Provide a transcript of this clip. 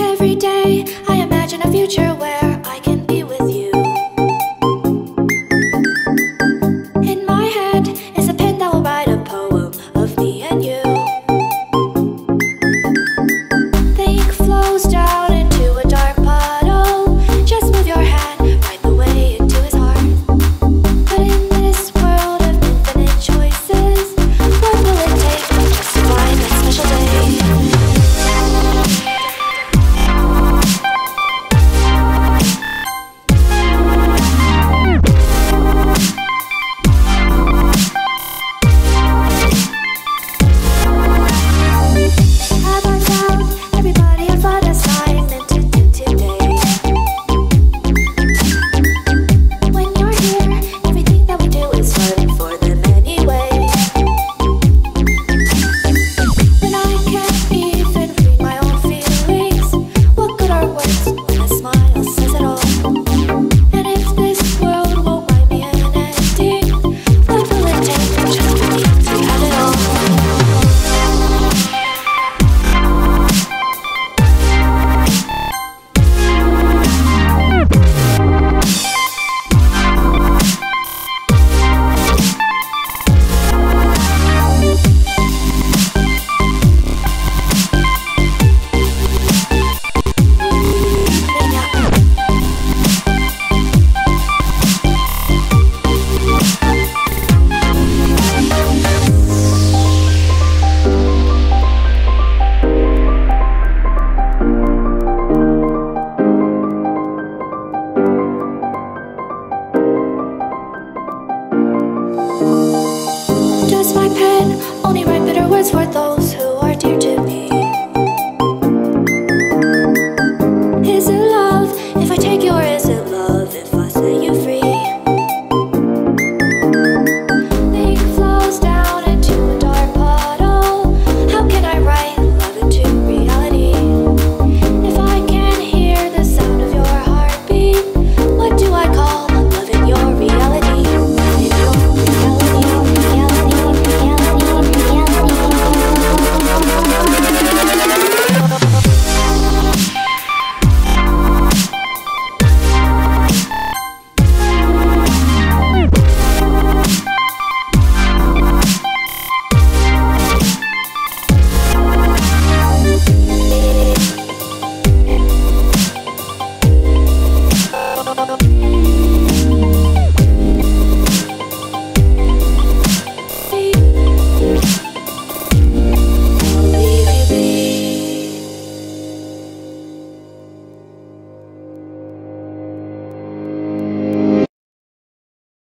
Every day I imagine a future where